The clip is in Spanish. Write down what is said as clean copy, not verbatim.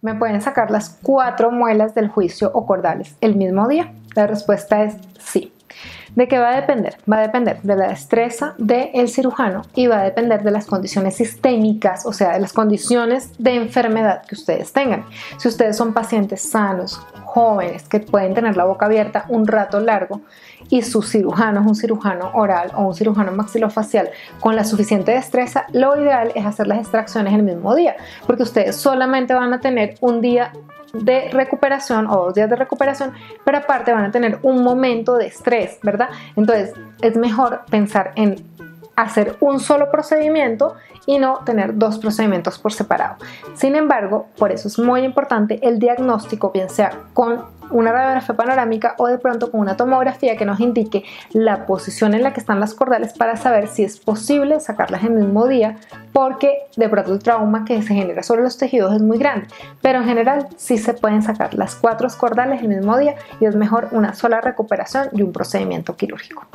¿Me pueden sacar las 4 muelas del juicio o cordales el mismo día? La respuesta es sí. ¿De qué va a depender? Va a depender de la destreza del cirujano y va a depender de las condiciones sistémicas, o sea, de las condiciones de enfermedad que ustedes tengan. Si ustedes son pacientes sanos, jóvenes, que pueden tener la boca abierta un rato largo y su cirujano es un cirujano oral o un cirujano maxilofacial con la suficiente destreza, lo ideal es hacer las extracciones el mismo día, porque ustedes solamente van a tener un día de recuperación o 2 días de recuperación, pero aparte van a tener un momento de estrés, ¿verdad? Entonces es mejor pensar en hacer un solo procedimiento y no tener 2 procedimientos por separado. Sin embargo, por eso es muy importante el diagnóstico, bien sea con una radiografía panorámica o de pronto con una tomografía que nos indique la posición en la que están las cordales para saber si es posible sacarlas el mismo día, porque de pronto el trauma que se genera sobre los tejidos es muy grande, pero en general sí se pueden sacar las 4 cordales el mismo día y es mejor una sola recuperación y un procedimiento quirúrgico.